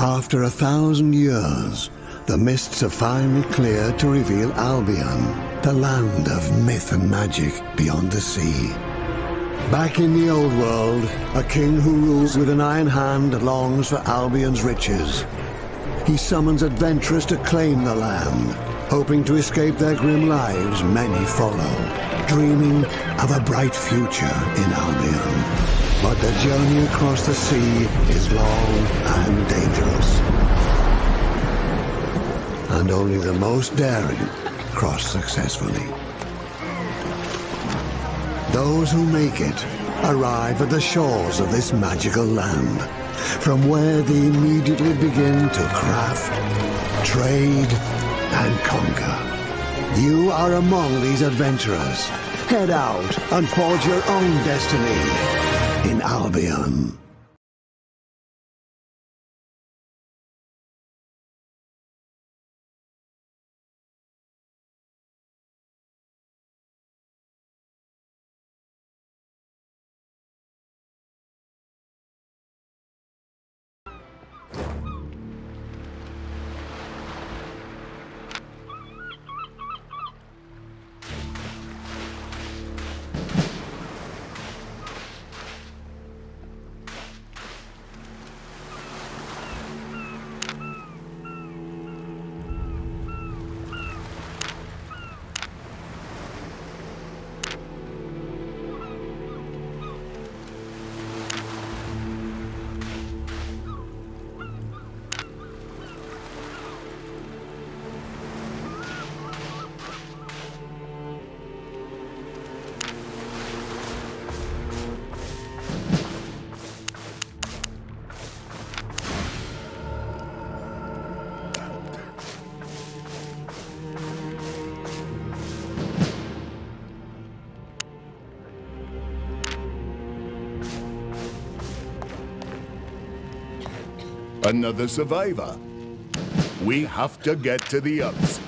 After 1,000 years, the mists are finally clear to reveal Albion, the land of myth and magic beyond the sea. Back in the old world, a king who rules with an iron hand longs for Albion's riches. He summons adventurers to claim the land, hoping to escape their grim lives many follow, dreaming of a bright future in Albion. But the journey across the sea is long and dangerous. And only the most daring cross successfully. Those who make it arrive at the shores of this magical land, from where they immediately begin to craft, trade, and conquer. You are among these adventurers. Head out and forge your own destiny. In Albion. Another survivor. We have to get to the ups.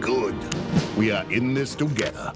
Good. We are in this together.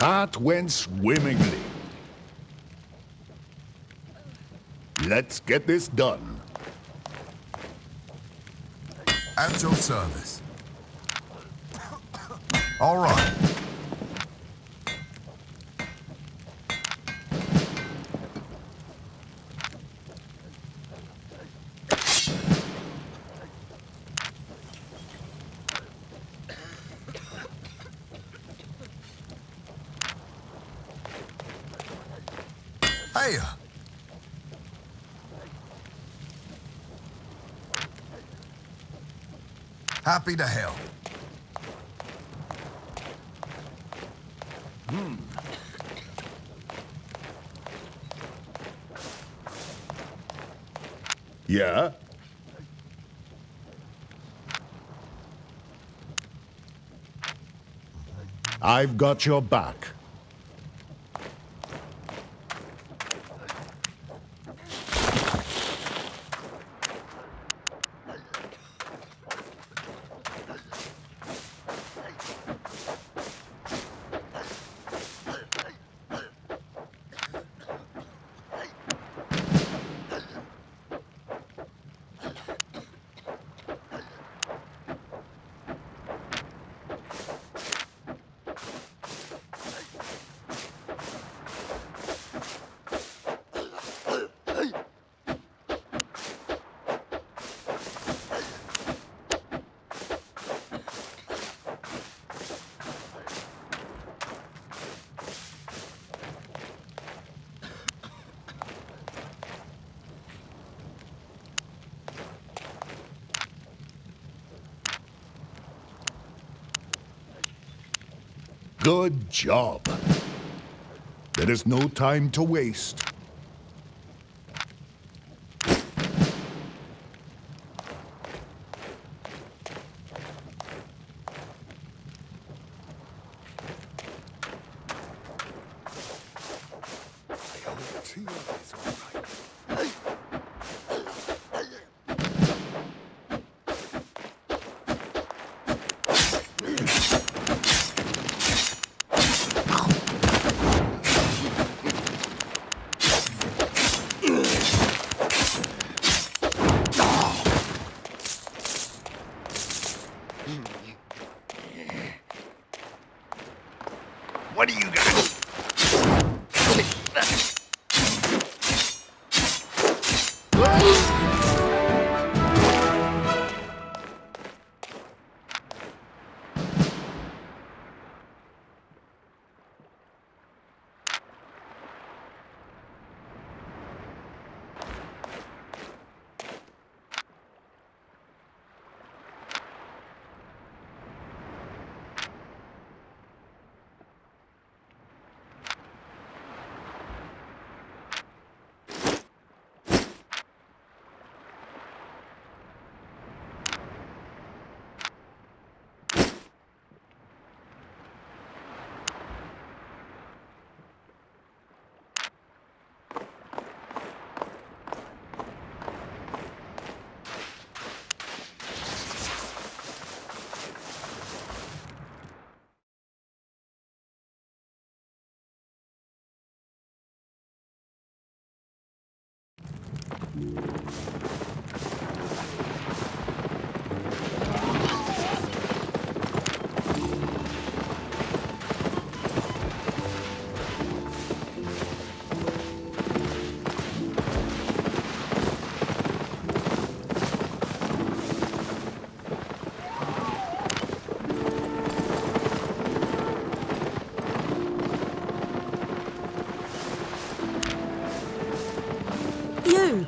That went swimmingly. Let's get this done. At your service. All right. Tia! Happy to help. Yeah? I've got your back. Good job. There is no time to waste. What do you got?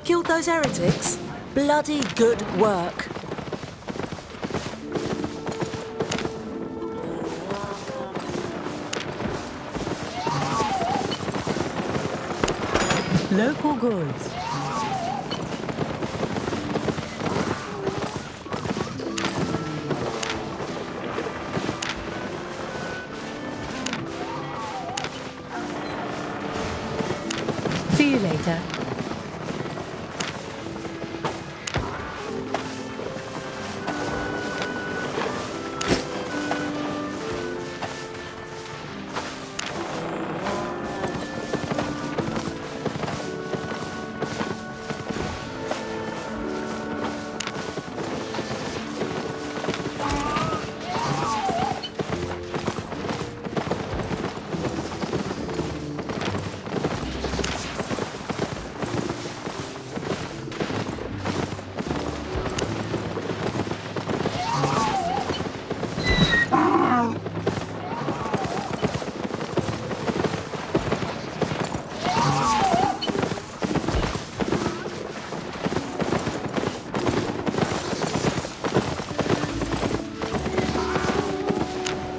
Killed those heretics? Bloody good work. Local goods. See you later.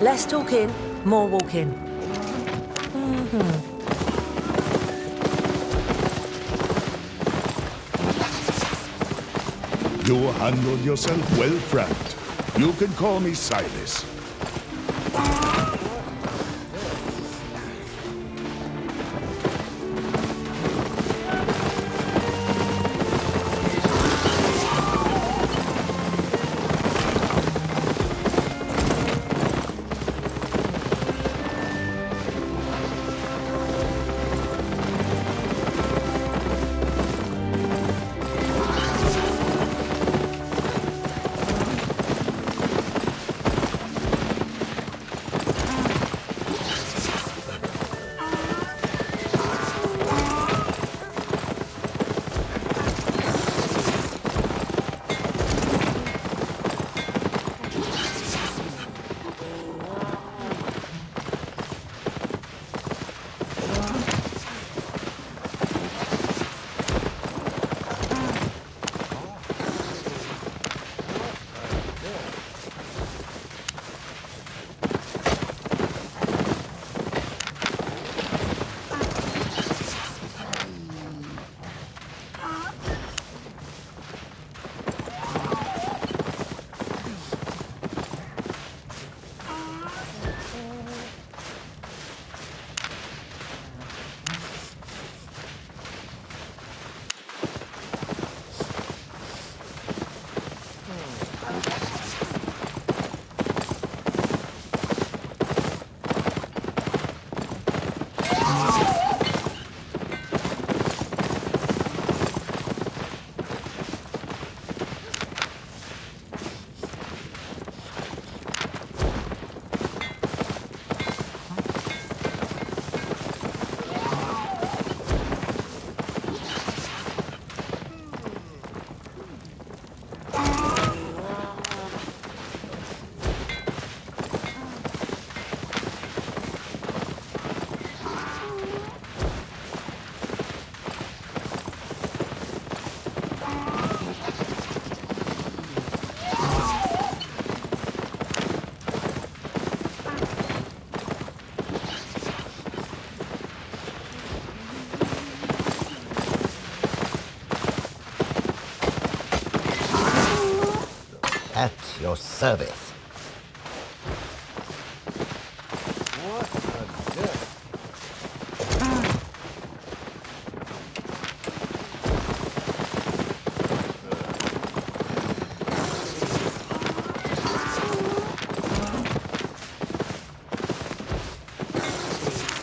Less talking, more walking. You handled yourself well, friend. You can call me Silas. At your service. What a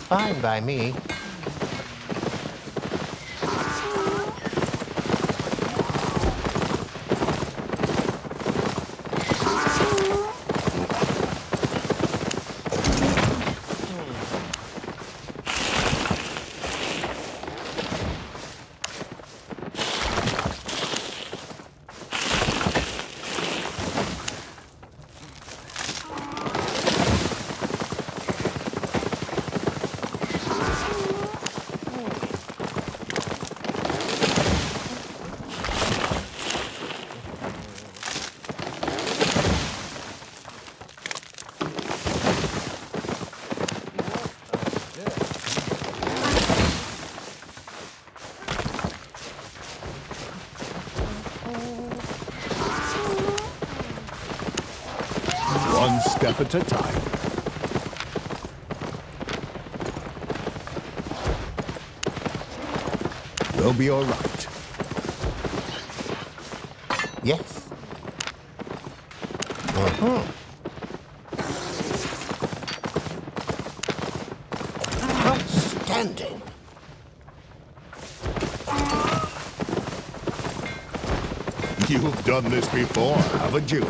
Fine by me. One step at a time. We'll be all right. Yes. Outstanding. You've done this before, haven't you?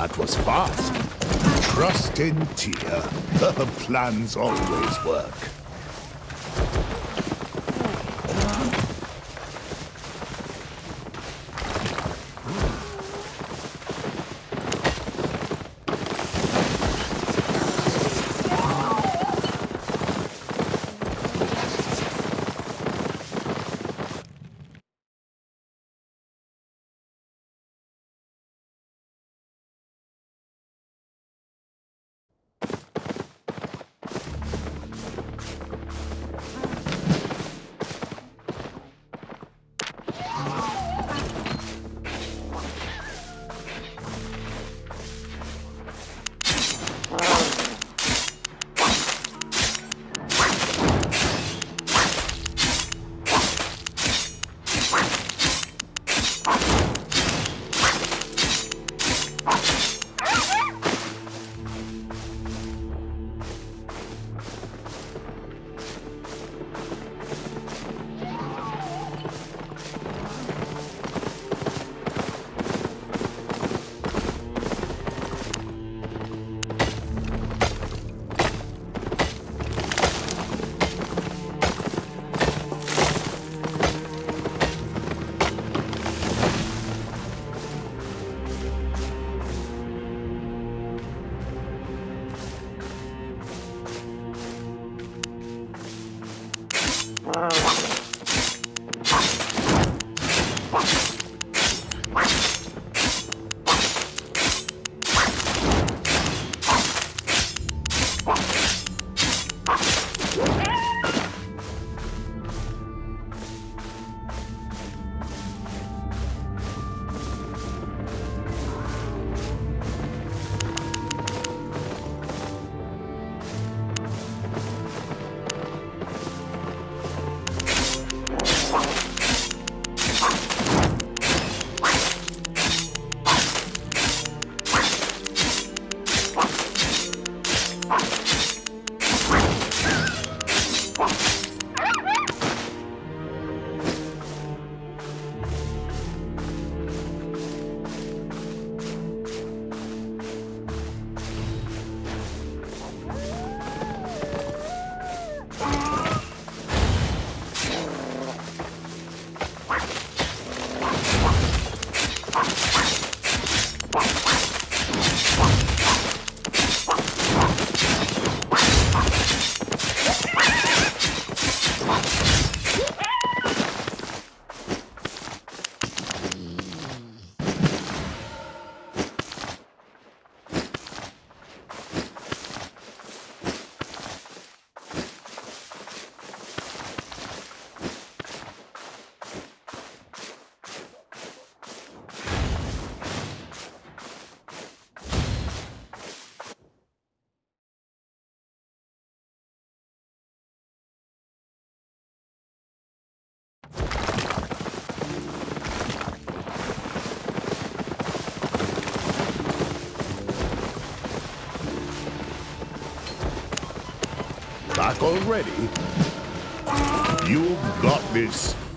That was fast. Trust in Tia. Her plans always work. back already? You've got this.